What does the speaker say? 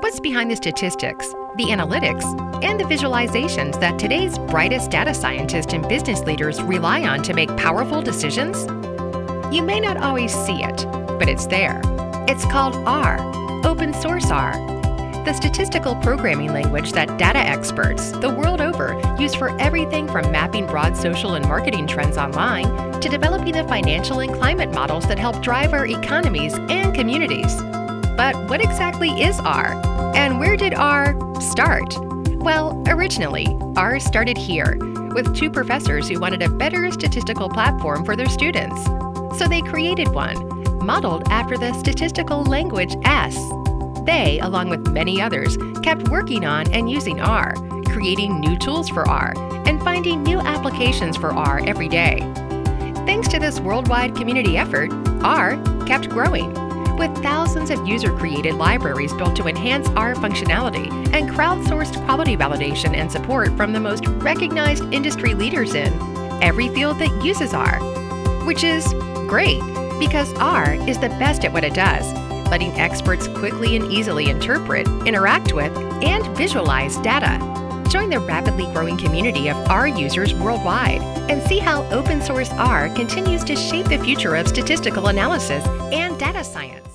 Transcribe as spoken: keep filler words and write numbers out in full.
What's behind the statistics, the analytics, and the visualizations that today's brightest data scientists and business leaders rely on to make powerful decisions? You may not always see it, but it's there. It's called R, open source R, the statistical programming language that data experts the world over use for everything from mapping broad social and marketing trends online to developing the financial and climate models that help drive our economies and communities. But what exactly is R? And where did R start? Well, originally, R started here, with two professors who wanted a better statistical platform for their students. So they created one, modeled after the statistical language S. They, along with many others, kept working on and using R, creating new tools for R, and finding new applications for R every day. Thanks to this worldwide community effort, R kept growing, with thousands of user-created libraries built to enhance R functionality and crowdsourced quality validation and support from the most recognized industry leaders in every field that uses R. Which is great, because R is the best at what it does, letting experts quickly and easily interpret, interact with, and visualize data. Join the rapidly growing community of R users worldwide and see how open source R continues to shape the future of statistical analysis and data science.